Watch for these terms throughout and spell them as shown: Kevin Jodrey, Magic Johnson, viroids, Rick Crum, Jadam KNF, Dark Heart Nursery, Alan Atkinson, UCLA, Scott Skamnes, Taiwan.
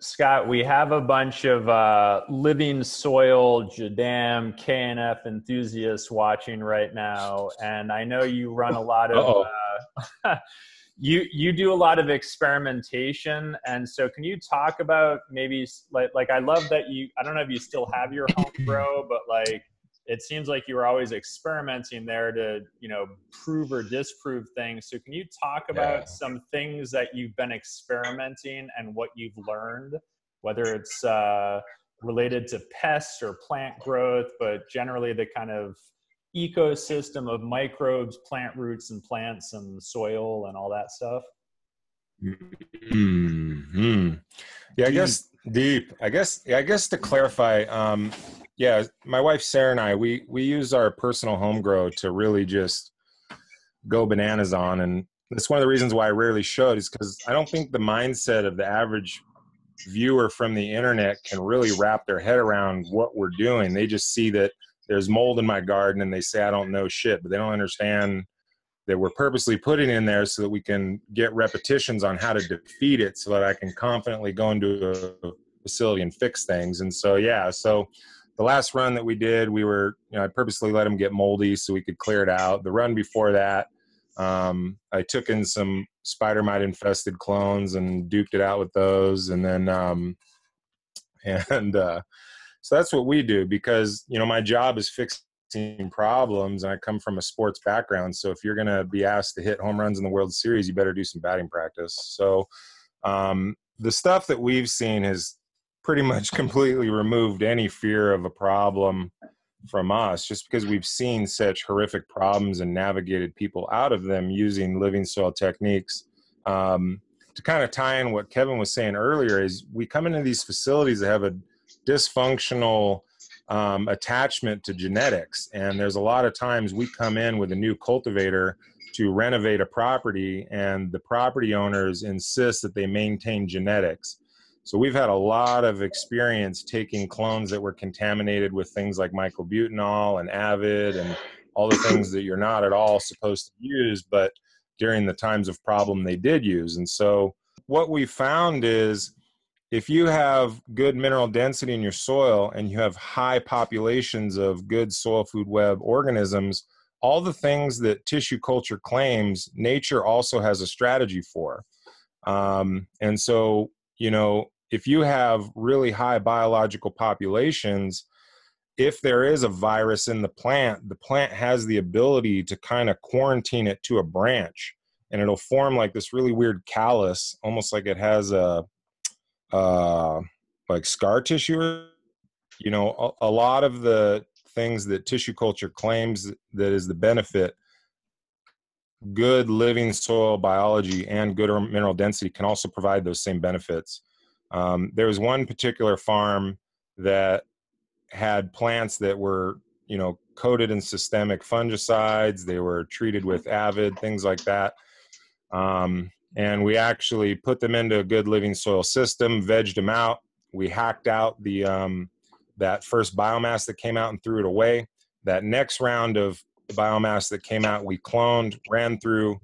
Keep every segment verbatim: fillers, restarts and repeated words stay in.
Scott, we have a bunch of uh, living soil Jadam K N F enthusiasts watching right now, and I know you run a lot of uh, you you do a lot of experimentation, and so can you talk about maybe like like I love that you I don't know if you still have your home grow, but like it seems like you were always experimenting there to you know prove or disprove things. So can you talk about yeah. some things that you've been experimenting and what you've learned, whether it's uh, related to pests or plant growth, but generally the kind of ecosystem of microbes, plant roots and plants and soil and all that stuff? Mm-hmm. Yeah, I guess deep. I guess I guess to clarify, um, yeah, my wife Sarah and I, we we use our personal home grow to really just go bananas on, and that's one of the reasons why I rarely show it, is because I don't think the mindset of the average viewer from the internet can really wrap their head around what we're doing. They just see that there's mold in my garden and they say, I don't know shit, but they don't understand that we're purposely putting in there so that we can get repetitions on how to defeat it so that I can confidently go into a facility and fix things. And so, yeah, so the last run that we did, we were, you know, I purposely let them get moldy so we could clear it out. The run before that, um, I took in some spider mite infested clones and duped it out with those. And then, um, and, uh, so that's what we do, because, you know, my job is fixing problems and I come from a sports background. So if you're going to be asked to hit home runs in the World Series, you better do some batting practice. So um, the stuff that we've seen has pretty much completely removed any fear of a problem from us, just because we've seen such horrific problems and navigated people out of them using living soil techniques. Um, to kind of tie in what Kevin was saying earlier, is we come into these facilities that have a dysfunctional um, attachment to genetics. And there's a lot of times we come in with a new cultivator to renovate a property and the property owners insist that they maintain genetics. So we've had a lot of experience taking clones that were contaminated with things like mycobutanol and Avid and all the things that you're not at all supposed to use, but during the times of problem they did use. And so what we found is, if you have good mineral density in your soil and you have high populations of good soil food web organisms, all the things that tissue culture claims, nature also has a strategy for. Um, and so, you know, if you have really high biological populations, if there is a virus in the plant, the plant has the ability to kind of quarantine it to a branch, and it'll form like this really weird callus, almost like it has a uh like scar tissue, or, you know, a, a lot of the things that tissue culture claims that is the benefit, good living soil biology and good mineral density can also provide those same benefits. Um, there was one particular farm that had plants that were, you know, coated in systemic fungicides, they were treated with Avid, things like that. Um, And we actually put them into a good living soil system, vegged them out. We hacked out the um, that first biomass that came out and threw it away. That next round of biomass that came out, we cloned, ran through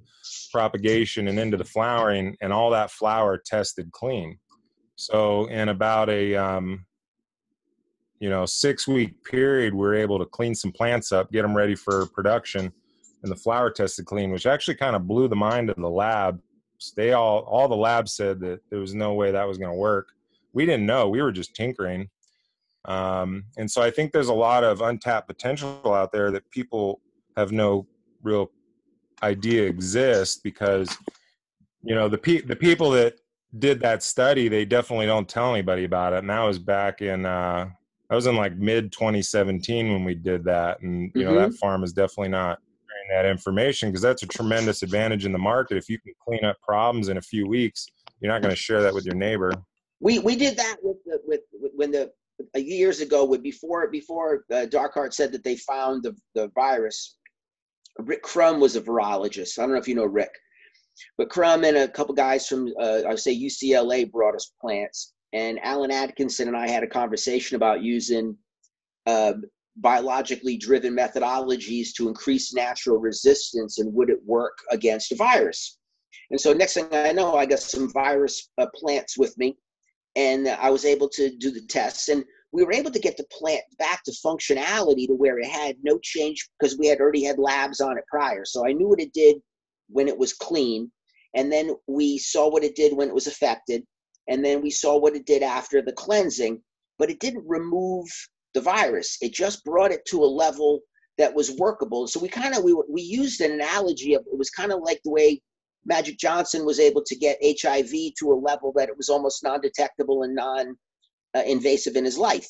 propagation and into the flowering, and all that flower tested clean. So in about a um, you know six-week period, we were able to clean some plants up, get them ready for production, and the flower tested clean, which actually kind of blew the mind of the lab. They all, all the labs said that there was no way that was going to work. We didn't know. We were just tinkering. Um, and so I think there's a lot of untapped potential out there that people have no real idea exists, because, you know, the, pe the people that did that study, they definitely don't tell anybody about it. And that was back in, uh, I was in like mid twenty seventeen when we did that. And, you know, mm-hmm. that farm is definitely not that information, because that's a tremendous advantage in the market. If you can clean up problems in a few weeks, you're not going to share that with your neighbor. We we did that with the, with, with when the uh, years ago, with before before uh, Dark Heart said that they found the the virus. Rick Crum was a virologist. I don't know if you know Rick, but Crum and a couple guys from uh, I would say U C L A brought us plants, and Alan Atkinson and I had a conversation about using Uh, biologically driven methodologies to increase natural resistance, and would it work against a virus? And so next thing I know, I got some virus uh, plants with me, and I was able to do the tests, and we were able to get the plant back to functionality to where it had no change, because we had already had labs on it prior. So I knew what it did when it was clean, and then we saw what it did when it was affected, and then we saw what it did after the cleansing, but it didn't remove the virus. It just brought it to a level that was workable. So we kind of, we we used an analogy of, it was kind of like the way Magic Johnson was able to get H I V to a level that it was almost non-detectable and non-invasive uh, in his life.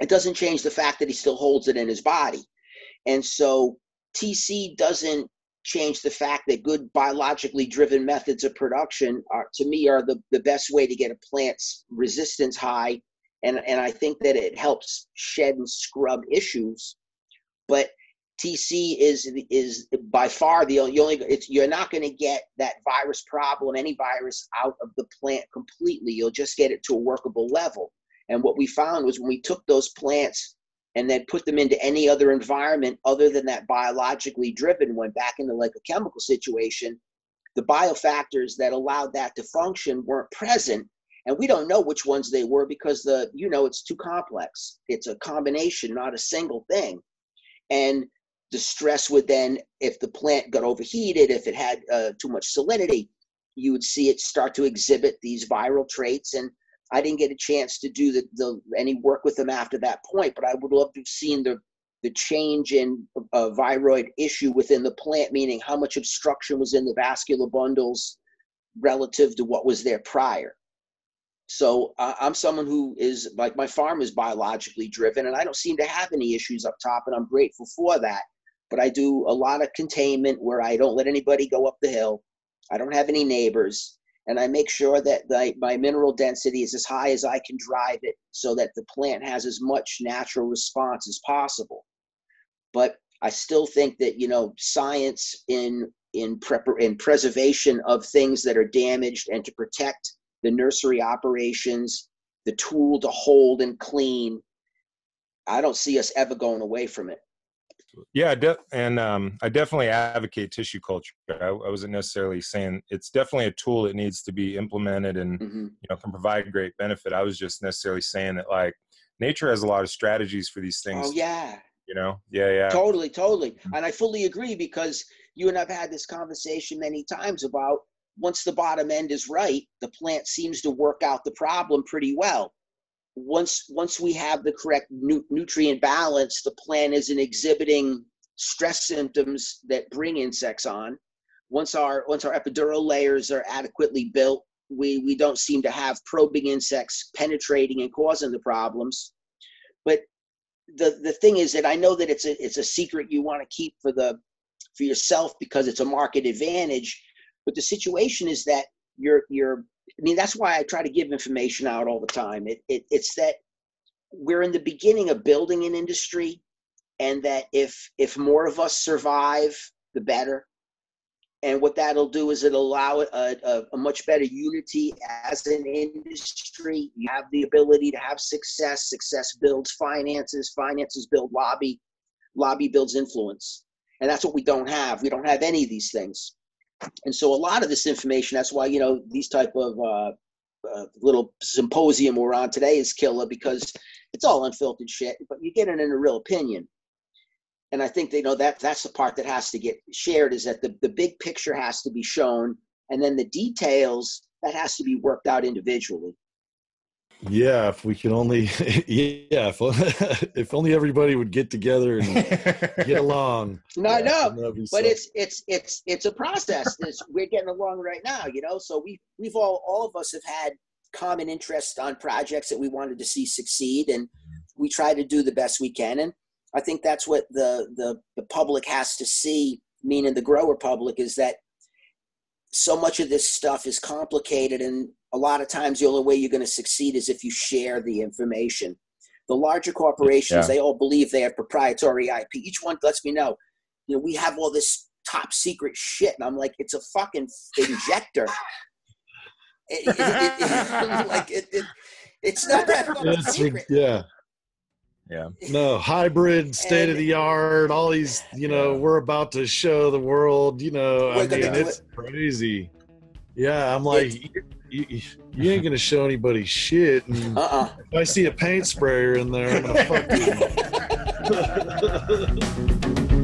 It doesn't change the fact that he still holds it in his body. And so T C doesn't change the fact that good biologically driven methods of production are, to me, are the, the best way to get a plant's resistance high. And, and I think that it helps shed and scrub issues. But T C is is by far the only, only it's, you're not going to get that virus problem, any virus, out of the plant completely. You'll just get it to a workable level. And what we found was when we took those plants and then put them into any other environment other than that biologically driven one, back into like a chemical situation, the biofactors that allowed that to function weren't present. And we don't know which ones they were, because the, you know, it's too complex. It's a combination, not a single thing. And the stress would then, if the plant got overheated, if it had uh, too much salinity, you would see it start to exhibit these viral traits. And I didn't get a chance to do the, the, any work with them after that point, but I would love to have seen the, the change in a uh, viroid issue within the plant, meaning how much obstruction was in the vascular bundles relative to what was there prior. So uh, I'm someone who is, like, my farm is biologically driven, and I don't seem to have any issues up top, and I'm grateful for that. But I do a lot of containment where I don't let anybody go up the hill. I don't have any neighbors, and I make sure that the, my mineral density is as high as I can drive it, so that the plant has as much natural response as possible. But I still think that, you know, science in, in, prepar- in preservation of things that are damaged, and to protect the nursery operations, the tool to hold and clean, I don't see us ever going away from it. Yeah, de- and um, I definitely advocate tissue culture. I, I wasn't necessarily saying it's definitely a tool that needs to be implemented and mm-hmm. you know, can provide great benefit. I was just necessarily saying that, like, nature has a lot of strategies for these things. Oh yeah. You know? Yeah, yeah. Totally, totally. Mm-hmm. And I fully agree, because you and I've had this conversation many times about, once the bottom end is right, the plant seems to work out the problem pretty well. Once once we have the correct nu- nutrient balance, the plant isn't exhibiting stress symptoms that bring insects on. Once our once our epidural layers are adequately built, we, we don't seem to have probing insects penetrating and causing the problems. But the, the thing is that I know that it's a, it's a secret you want to keep for the for yourself, because it's a market advantage. But the situation is that you're, you're, I mean, that's why I try to give information out all the time. It, it, it's that we're in the beginning of building an industry, and that if, if more of us survive, the better. And what that'll do is it'll allow a, a, a much better unity as an industry. You have the ability to have success. Success builds finances. Finances build lobby. Lobby builds influence. And that's what we don't have. We don't have any of these things. And so a lot of this information, that's why, you know, these type of uh, uh, little symposium we're on today is killer, because it's all unfiltered shit, but you get it in a real opinion. And I think they know that that's the part that has to get shared, is that the, the big picture has to be shown, and then the details, that has to be worked out individually. Yeah, if we could only, yeah, if, if only everybody would get together and get along. No, yeah, no, but so. it's it's it's it's a process. It's, we're getting along right now, you know. So we we've all all of us have had common interests on projects that we wanted to see succeed, and we try to do the best we can. And I think that's what the the the public has to see, meaning the grower public, is that so much of this stuff is complicated, and a lot of times the only way you're going to succeed is if you share the information. The larger corporations, yeah. They all believe they have proprietary I P. Each one lets me know, you know, we have all this top secret shit. And I'm like, it's a fucking injector. it, it, it, like it, it, it's not that fucking That's secret. A, yeah. Yeah. No, hybrid, state and, of the art, all these, you know, yeah. We're about to show the world, you know, we're I mean, it's it. Crazy. Yeah. I'm like, it's, you, you ain't gonna show anybody shit. And uh-uh. If I see a paint sprayer in there, I'm gonna fuck you.